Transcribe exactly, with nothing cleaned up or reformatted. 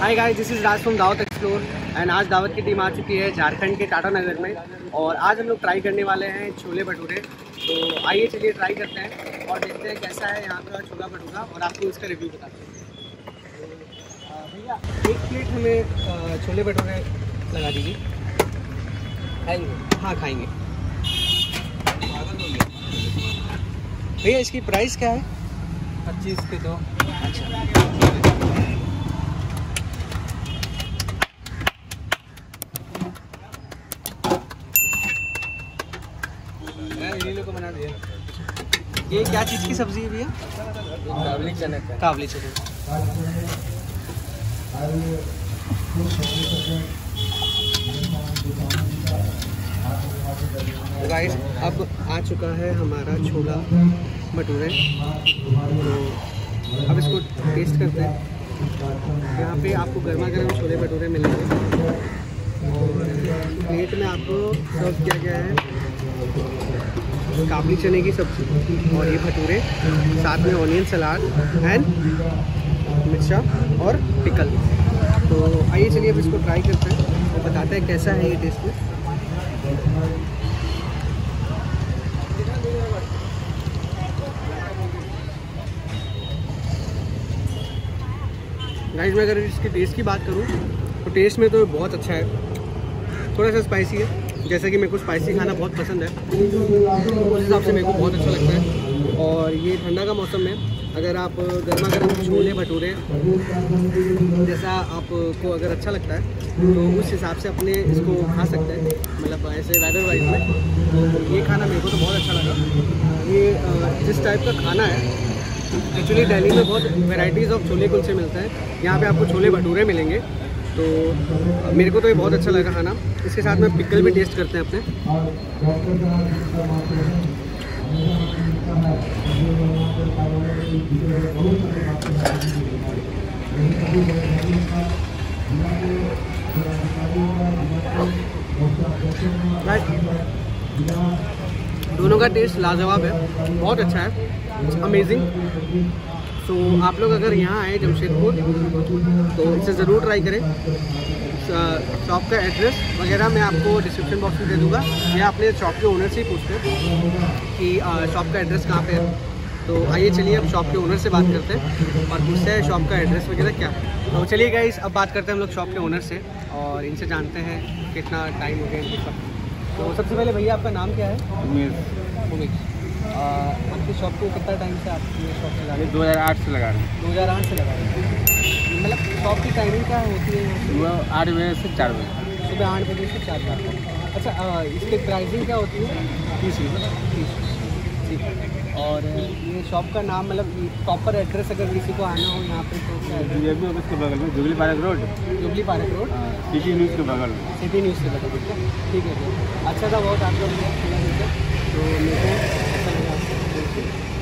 Hi guys, this is Raj from Dawat explore and आज दावत की टीम आ चुकी है झारखंड के टाटा नगर में और आज हम लोग ट्राई करने वाले हैं छोले भटूरे। तो आइए चलिए ट्राई करते हैं और देखते हैं कैसा है यहाँ का छोला भटूरा और आपको उसका रिव्यू बताते हैं। भैया एक प्लेट हमें छोले भटूरे लगा दीजिए। खाएंगे? हाँ खाएँगे। भैया इसकी प्राइस क्या है? पच्चीस के दो। अच्छा ये क्या चीज़ की सब्जी है भैया? काबली चने का। काबली चने। गाइस अब आ चुका है हमारा छोला भटूरे, तो अब इसको टेस्ट करते हैं। यहाँ पे आपको गर्मा गर्म छोले भटूरे मिलेंगे। प्लेट में आपको सर्व किया गया है काबली चने की सब्ज़ी और ये भटूरे, साथ में ऑनियन सलाद एंड मिर्चा और पिकल। तो आइए चलिए अब इसको ट्राई करते हैं और तो बताते हैं कैसा है ये टेस्ट में। गाइस मैं अगर इसके टेस्ट की बात करूँ तो टेस्ट में तो बहुत अच्छा है, थोड़ा सा स्पाइसी है। जैसा कि मेरे को स्पाइसी खाना बहुत पसंद है, उस हिसाब से मेरे को बहुत अच्छा लगता है। और ये ठंडा का मौसम है, अगर आप गर्मा गर्म छोले भटूरे जैसा आपको अगर अच्छा लगता है तो उस हिसाब से अपने इसको खा सकते हैं, मतलब ऐसे वेदर वाइज में। तो ये खाना मेरे को तो बहुत अच्छा लगा। ये जिस टाइप का खाना है एक्चुअली दिल्ली में बहुत वेराइटीज़ ऑफ छोले कुलचे मिलते हैं, यहाँ पर आपको छोले भटूरे मिलेंगे। तो मेरे को तो ये बहुत अच्छा लगा खाना। इसके साथ में पिकल भी टेस्ट करते हैं अपने। दोनों का टेस्ट लाजवाब है, बहुत अच्छा है, अमेजिंग। तो so, आप लोग अगर यहाँ आए जमशेदपुर तो इसे ज़रूर ट्राई करें। शॉप का एड्रेस वगैरह मैं आपको डिस्क्रिप्शन बॉक्स में दे दूँगा, या अपने शॉप के ओनर से ही पूछते हैं कि शॉप का एड्रेस कहाँ पे है। तो आइए चलिए अब शॉप के ओनर से बात करते हैं और पूछते हैं शॉप का एड्रेस वगैरह क्या है। तो चलिए गाइस अब बात करते हैं हम लोग शॉप के ओनर से और इनसे जानते हैं कितना टाइम हो गया सब। तो सबसे पहले भैया आपका नाम क्या है? उमेश। उमेश आपकी शॉप को कितना टाइम से आप शॉप लगा रहे हैं? दो हज़ार आठ से लगा रहे हैं। दो हज़ार आठ से लगा रहे हैं। मतलब शॉप की टाइमिंग क्या होती है? सुबह आठ बजे से चार बजे सुबह आठ बजे से चार बजे तक। अच्छा, इसकी प्राइसिंग क्या होती है? तीस रुपये। ठीक है। और ये शॉप का नाम, मतलब प्रॉपर एड्रेस अगर किसी को आना हो यहाँ पे तो क्या है? जुबली ऑफिस के बगल में, Jubilee Park Road. Jubilee Park Road, city news के बगल में। सिटी न्यूज़ के बगल में। ठीक है, अच्छा था बहुत आप लोग। तो मेरे को Thank you.